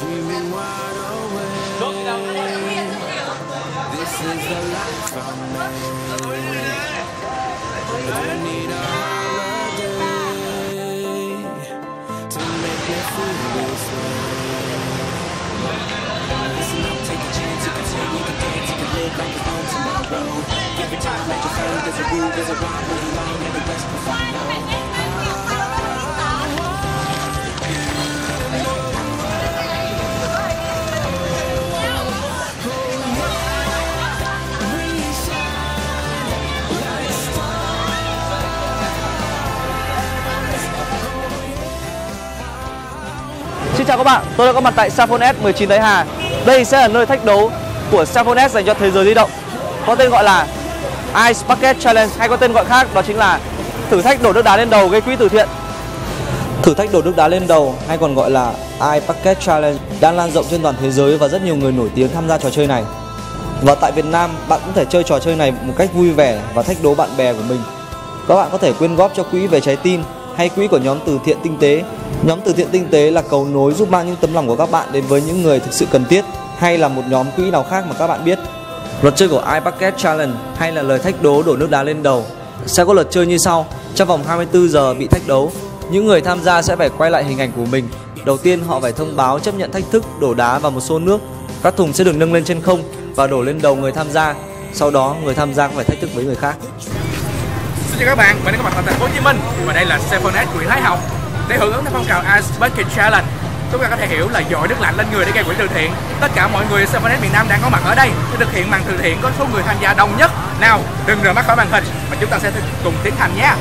dreaming wide awake. This is the life I made. I need a holiday to make me feel this way. Listen up, take a chance, you can swim, you can dance, you can live like it's on tomorrow. Every time that you fail, there's a rule, there's a rhyme, there's a line, and the rest will follow. Xin chào các bạn, tôi đã có mặt tại Saffone S 19 Thái Hà. Đây sẽ là nơi thách đấu của Saffone S dành cho thế giới di động, có tên gọi là Ice Bucket Challenge, hay có tên gọi khác đó chính là thử thách đổ nước đá lên đầu gây quỹ từ thiện. Thử thách đổ nước đá lên đầu, hay còn gọi là Ice Bucket Challenge, đang lan rộng trên toàn thế giới và rất nhiều người nổi tiếng tham gia trò chơi này. Và tại Việt Nam, bạn cũng thể chơi trò chơi này một cách vui vẻ và thách đố bạn bè của mình. Các bạn có thể quyên góp cho quỹ Về Trái Tim hay quỹ của nhóm từ thiện Tinh Tế. Nhóm từ thiện Tinh Tế là cầu nối giúp mang những tấm lòng của các bạn đến với những người thực sự cần thiết, hay là một nhóm quỹ nào khác mà các bạn biết. Luật chơi của Ice Bucket Challenge, hay là lời thách đố đổ nước đá lên đầu, sẽ có luật chơi như sau. Trong vòng 24 giờ bị thách đấu, những người tham gia sẽ phải quay lại hình ảnh của mình. Đầu tiên họ phải thông báo chấp nhận thách thức đổ đá vào một xô nước. Các thùng sẽ được nâng lên trên không và đổ lên đầu người tham gia. Sau đó người tham gia cũng phải thách thức với người khác. Xin chào các bạn, mình đã có mặt tại thành phố Hồ Chí Minh và đây là Sephora Nguyễn Thái Hậu. Để hưởng ứng theo phong trào Ice Bucket Challenge, chúng ta có thể hiểu là dội nước lạnh lên người để gây quỹ từ thiện. Tất cả mọi người Sephora miền Nam đang có mặt ở đây để thực hiện màn từ thiện có số người tham gia đông nhất. Nào, đừng rời mắt khỏi màn hình mà chúng ta sẽ cùng tiến hành nhé.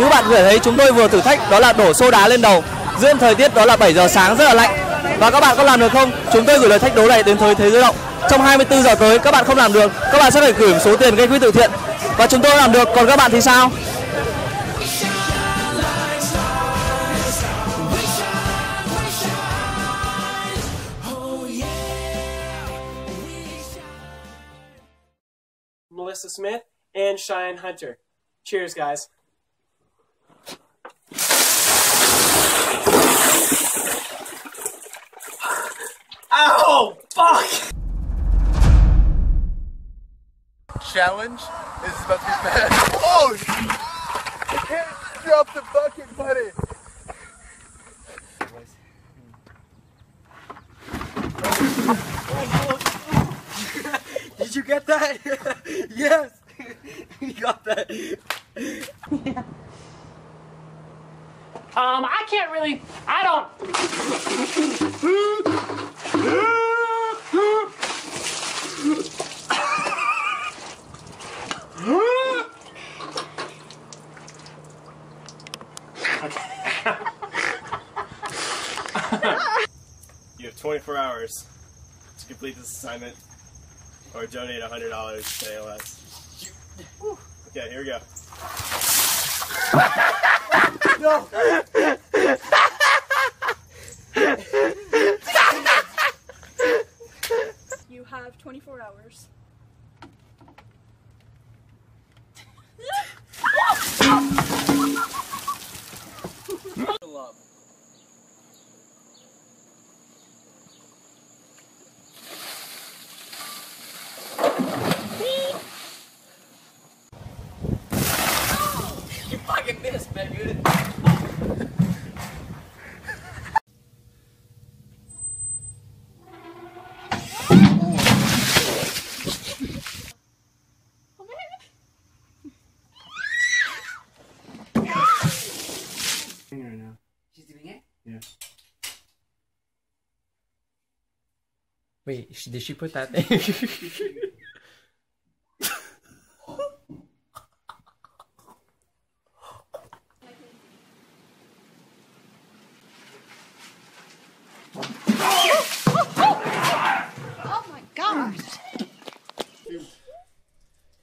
Như bạn có thể thấy, chúng tôi vừa thử thách đó là đổ xô đá lên đầu giữa thời tiết đó là 7 giờ sáng rất là lạnh. Và các bạn có làm được không? Chúng tôi gửi lời thách đấu này đến thế giới động. Trong 24 giờ tới các bạn không làm được, các bạn sẽ phải gửi số tiền gây quỹ từ thiện. Và chúng tôi làm được, còn các bạn thì sao? Smith and Cheyenne Hunter. Cheers, guys. Ow! Fuck! Challenge is about to be bad. Oh! You can't drop the bucket, buddy! Did you get that? Yes! You got that. Yeah. I can't really... I don't... You have 24 hours to complete this assignment. Or donate $100 to ALS. Okay, here we go. No. You have 24 hours. Wait, did she put that in?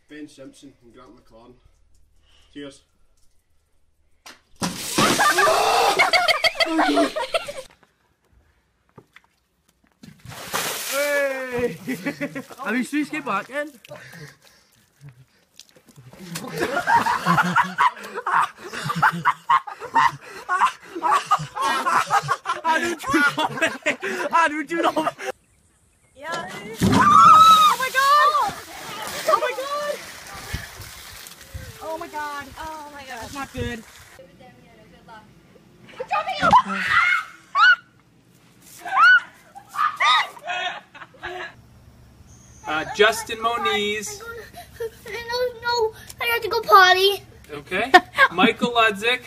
Ben Simpson and Grant McClellan. Cheers. Hey! Have you seen skate back in? I do not. Good. Justin Moniz. No, I have to go potty. Okay. Michael Ludzik.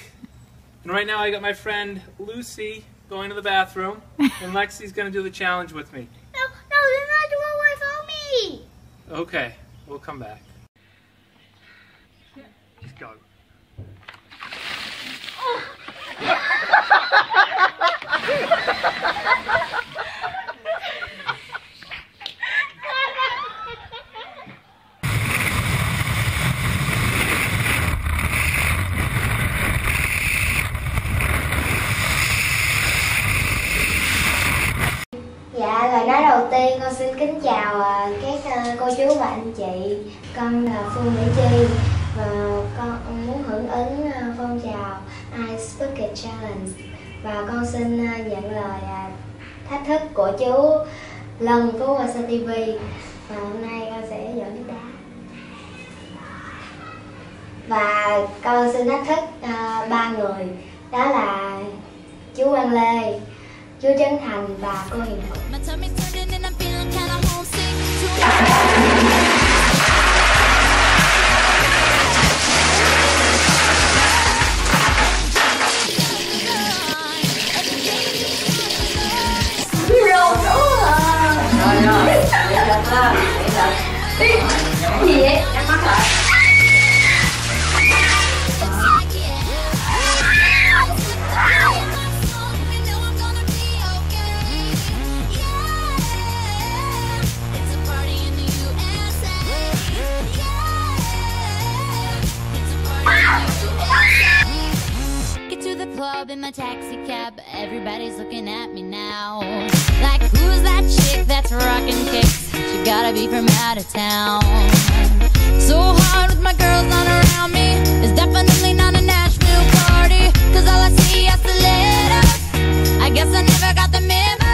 And right now I got my friend Lucy going to the bathroom. And Lexi's going to do the challenge with me. No, you're not doing it without me. Okay, we'll come back. Just go. Dạ, lời nói đầu tiên con xin kính chào các cô chú và anh chị. Con là Phương Mỹ Chi và con muốn hưởng ứng phong trào Ice Bucket Challenge và con xin nhận lời thách thức của chú Lân của Wasa TV và hôm nay con sẽ dẫn đá và con xin thách thức ba người, đó là chú Quang Lê, chú Trấn Thành và cô Hiền Hậu. Gì vậy? Em mắc lại. Get to the club in my taxi cab. Everybody's looking at me now. Like who's that chick that's rocking kicks? Gotta be from out of town. So hard with my girls on around me. It's definitely not a Nashville party. Cause all I see is the letters. I guess I never got the memo.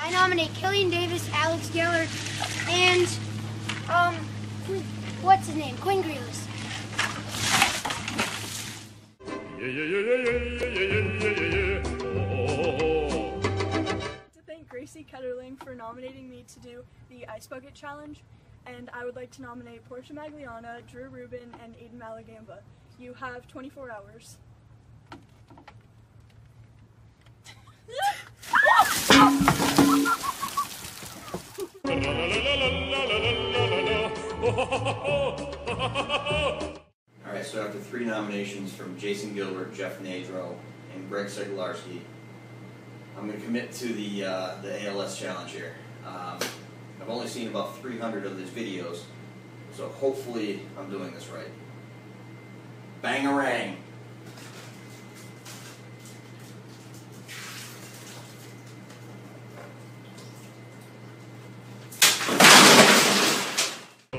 I nominate Killian Davis, Alex Geller, and what's his name? Quinn Grealish. To thank Gracie Ketterling for nominating me to do the Ice Bucket Challenge, and I would like to nominate Portia Magliana, Drew Rubin, and Aidan Malagamba. You have 24 hours. Alright, so after three nominations from Jason Gilbert, Jeff Nadro, and Greg Segularski, I'm going to commit to the ALS challenge here. I've only seen about 300 of these videos, so hopefully I'm doing this right. Bangarang!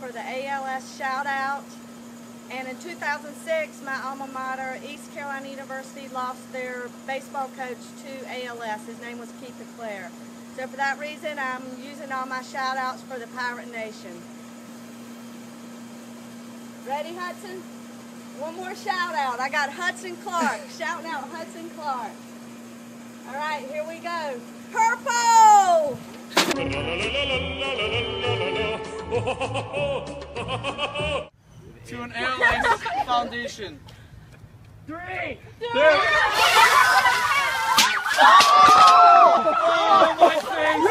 For the ALS shout out, and in 2006 my alma mater East Carolina University lost their baseball coach to ALS. His name was Keith DeClaire. So for that reason I'm using all my shout outs for the Pirate Nation. Ready, Hudson? One more shout out. I got Hudson Clark shouting out Hudson Clark. All right, here we go. Purple! To an ALS foundation. 3, 2, oh, my face.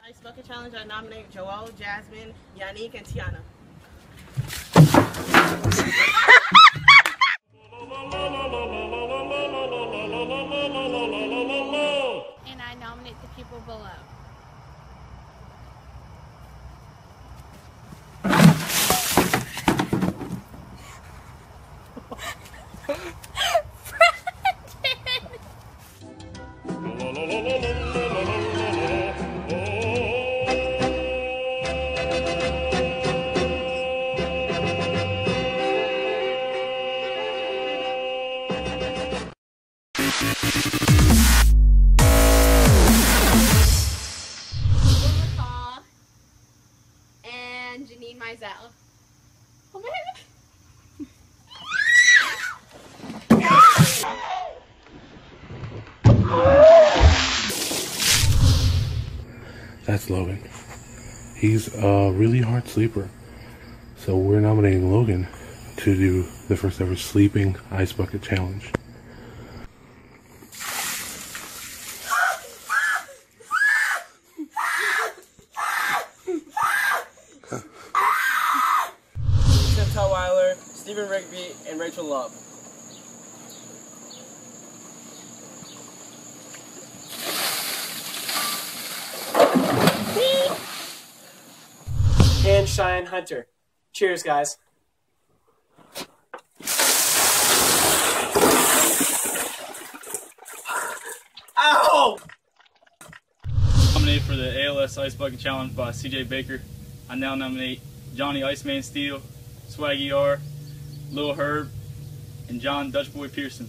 Ice Bucket Challenge, I nominate Joelle, Jasmine, Yannick, and Tiana. And I nominate the people below. That's Logan. He's a really hard sleeper. So we're nominating Logan to do the first ever sleeping Ice Bucket Challenge. Ty Weiler, Stephen Rigby, and Rachel Love. And Cheyenne Hunter. Cheers, guys. Ow! Nominated for the ALS Ice Bucket Challenge by CJ Baker. I now nominate Johnny Iceman Steel, Swaggy R, Lil Herb, and John Dutchboy Pearson.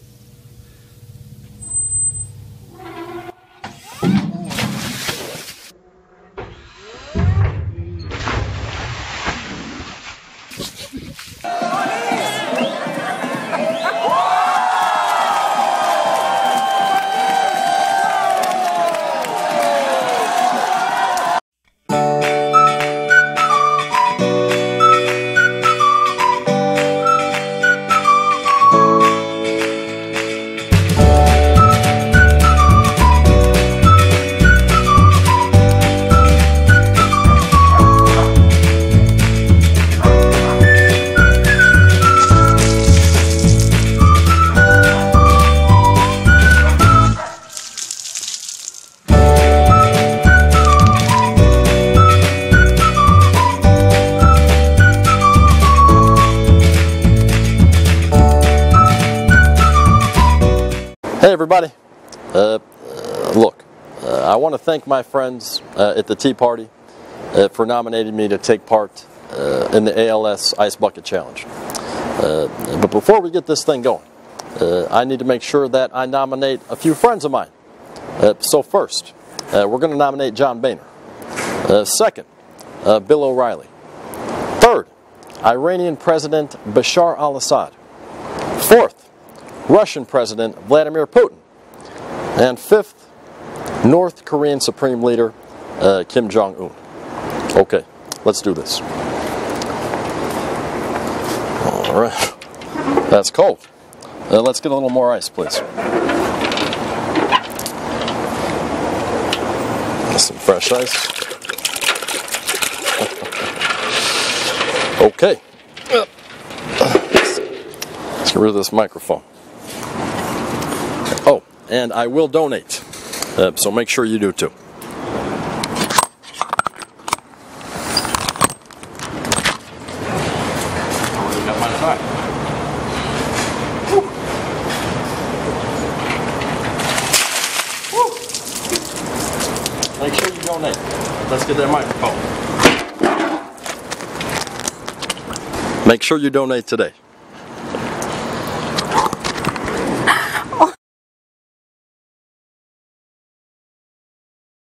Hey everybody, look, I want to thank my friends at the Tea Party for nominating me to take part in the ALS Ice Bucket Challenge. But before we get this thing going, I need to make sure that I nominate a few friends of mine. So first, we're going to nominate John Boehner. Second, Bill O'Reilly. Third, Iranian President Bashar al-Assad. Fourth, Russian President Vladimir Putin. And fifth, North Korean Supreme Leader Kim Jong-un. Okay, let's do this. All right, that's cold. Let's get a little more ice, please. Some fresh ice. Okay. Let's get rid of this microphone. Oh, and I will donate, so make sure you do too. Make sure you donate today.